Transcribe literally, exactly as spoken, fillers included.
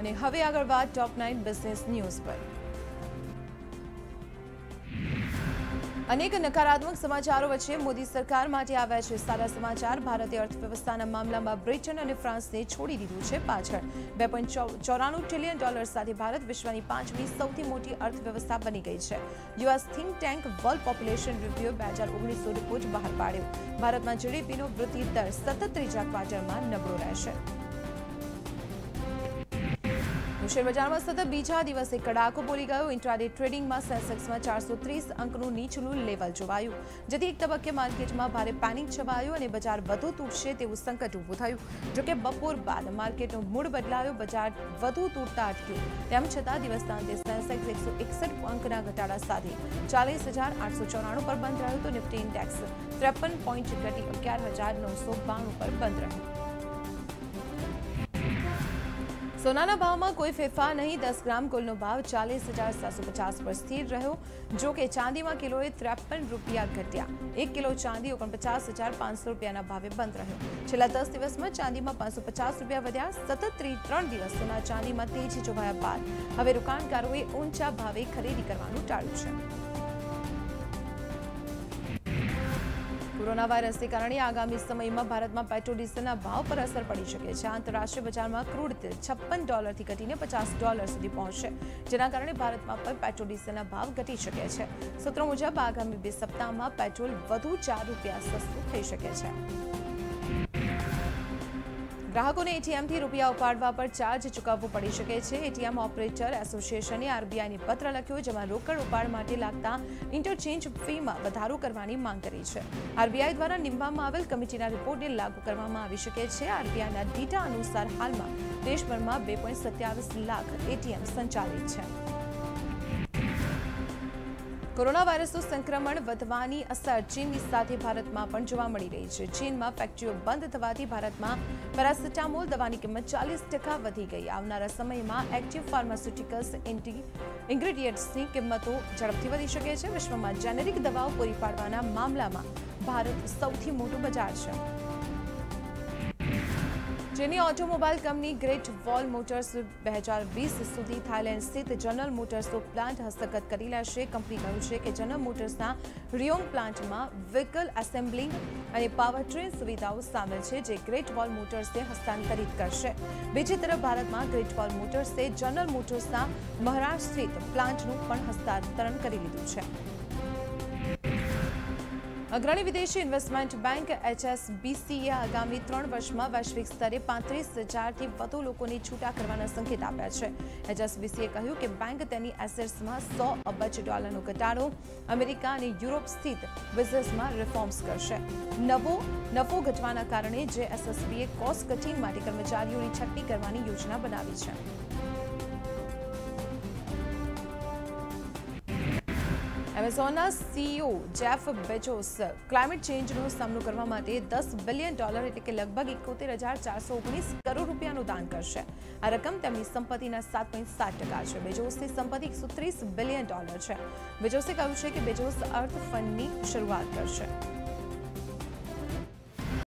અને હવે આગળ વાત ટોપ નાઇન બિઝનેસ ન્યૂઝ પર. અનેક નકારાત્મક સમાચારો વચ્ચે મોદી સરકાર માટે આવ્યા છે સારા સમાચાર. ભારતીય અર્થવ્યવસ્થાના મામલામાં બ્રિટન અને ફ્રાન્સને છોડી દીધું છે પાછળ. બે પોઈન્ટ ચોરાણું ટ્રિલિયન ડોલર સાથે ભારત વિશ્વની પાંચમી સૌથી મોટી અર્થવ્યવસ્થા બની ગઈ છે. US think tank world population review બે હજાર ઓગણીસનો રિપોર્ટ બહાર પાડ્યો. ભારતમાં જીડીપીનો વૃદ્ધિ દર સતત ત્રીજા ક્વાર્ટરમાં નબળો રહેશે. શેરબજારમાં સતત બીજા દિવસે કડાકો બોલી ગયો. ઇન્ટ્રાડે ટ્રેડિંગમાં સેન્સેક્સમાં ચારસો ત્રીસ અંકનું નીચલું લેવલ જોવાયું, જેથી એક તબક્કે માર્કેટમાં ભારે પેનિક છવાયું અને બજાર વધુ તૂટશે તેવું સંકટ ઊભું થયું. જોકે બપોર બાદ માર્કેટનું મૂડ બદલાયો, બજાર વધુ તૂટતા અટક્યું. તેમ છતાં દિવસના અંતે સેન્સેક્સ એકસો એકસઠ અંકના ઘટાડા સાથે ચાલીસ હજાર આઠસો ચોરાણું પર બંધ રહ્યું તો નિફ્ટી ઇન્ડેક્સ ત્રેપન પોઈન્ટ ઘટી અગિયાર હજાર નવસો બાણું પર બંધ રહ્યું. સોનાના ભાવમાં કોઈ ફેરફાર નહીં. દસ ગ્રામ ગોલ્ડનો ભાવ ચાલીસ હજાર સાતસો પચાસ પર સ્થિર રહ્યો. જો કે ચાંદીમાં કિલોએ ત્રેપન રૂપિયા ઘટ્યા. એક કિલો ચાંદી ઓગણપચાસ હજાર પાંચસો રૂપિયાના ભાવે બંધ રહ્યો. છેલ્લા દસ દિવસમાં ચાંદીમાં પાંચસો પચાસ રૂપિયા વધ્યા. સતત ત્રણ દિવસ સોના ચાંદીમાં તેજી જોવાયા બાદ હવે રોકાણકારોએ ઊંચા ભાવે ખરીદી કરવાનું ટાળ્યું છે. કોરોના વાયરસને કારણે આગામી સમયમાં ભારતમાં પેટ્રોલ ડીઝલના ભાવ પર અસર પડી શકે છે. આંતરરાષ્ટ્રીય બજારમાં ક્રૂડ તેલ છપ્પન ડોલરથી ઘટીને પચાસ ડોલર સુધી પહોંચશે, જેના કારણે ભારતમાં પણ પેટ્રોલ ડીઝલના ભાવ ઘટી શકે છે. સૂત્રો મુજબ આગામી બે સપ્તાહમાં પેટ્રોલ વધુ ચાર રૂપિયા સસ્તું થઈ શકે છે. ગ્રાહકોને એટીએમથી રૂપિયા ઉપાડવા પર ચાર્જ ચૂકવવો પડી શકે છે. એટીએમ ઓપરેટર એસોસિએશને આરબીઆઈને પત્ર લખ્યો, જેમાં રોકડ ઉપાડ માટે લાગતા ઇન્ટરચેન્જ ફીમાં વધારો કરવાની માંગ કરી છે. આરબીઆઈ દ્વારા નિમવામાં આવેલ કમિટીના રિપોર્ટને લાગુ કરવામાં આવી શકે છે. આરબીઆઈના ડેટા અનુસાર હાલમાં દેશભરમાં બે પોઈન્ટ સત્યાવીસ લાખ એટીએમ સંચાલિત છે. કોરોના વાયરસનું સંક્રમણ વધવાની અસર ચીનની સાથે ભારતમાં પણ જોવા મળી રહી છે. ચીનમાં ફેક્ટરીઓ બંધ થવાથી ભારતમાં પેરાસિટામોલ દવાની કિંમત ચાલીસ ટકા વધી ગઈ. આવનારા સમયમાં એક્ટિવ ફાર્માસ્યુટિકલ્સ એન્ટી ઇન્ગ્રેડિયન્ટ્સની કિંમતો ઝડપથી વધી શકે છે. વિશ્વમાં જેનેરિક દવાઓ પૂરી પાડવાના મામલામાં ભારત સૌથી મોટું બજાર છે. ચીની automobile company great wall Motors બે હજાર વીસ સુધી થાઇલેન્ડ સ્થિત જનરલ મોટર્સનો પ્લાન્ટ હસ્તગત કરી લેશે. કંપની કહ્યું છે કે જનરલ મોટર્સના રિયોંગ પ્લાન્ટમાં વ્હીકલ એસેમ્બલિંગ અને પાવર ટ્રેન સુવિધાઓ સામેલ છે, જે ગ્રેટ વોલ મોટર્સને હસ્તાંતરિત કરશે. બીજી તરફ ભારતમાં ગ્રેટ વોલ મોટર્સે જનરલ મોટર્સના મહારાષ્ટ્ર સ્થિત પ્લાન્ટનું પણ હસ્તાંતરણ કરી લીધું છે. અગ્રણી વિદેશી ઇન્વેસ્ટમેન્ટ બેંક એચએસબીસીએ આગામી ત્રણ વર્ષમાં વૈશ્વિક સ્તરે પાંત્રીસ હજારથી વધુ લોકોને છૂટા કરવાના સંકેત આપ્યા છે. એચએસબીસીએ કહ્યું કે બેંક તેની એસેટ્સમાં સો અબજ ડોલરનો ઘટાડો, અમેરિકા અને યુરોપ સ્થિત બિઝનેસમાં રિફોર્મ્સ કરશે. નવો નફો ઘટવાના કારણે જે એસએસબીએ કોસ્ટ કટિંગ માટે કર્મચારીઓની છટણી કરવાની યોજના બનાવી છે. એમેઝોનના સીઈઓ જેફ બેજોસ ક્લાઇમેટ ચેન્જનો સામનો કરવા માટે દસ બિલિયન ડોલર એટલે કે લગભગ એકોતેર હજાર ચારસો ઓગણીસ કરોડ રૂપિયાનું દાન કરશે. આ રકમ તેમની સંપત્તિના સાત પોઈન્ટ સાત ટકા છે. બેજોસની સંપત્તિ એકસો ત્રીસ બિલિયન ડોલર છે. બેજોસે કહ્યું છે કે બેજોસ અર્થ ફંડની શરૂઆત કરશે.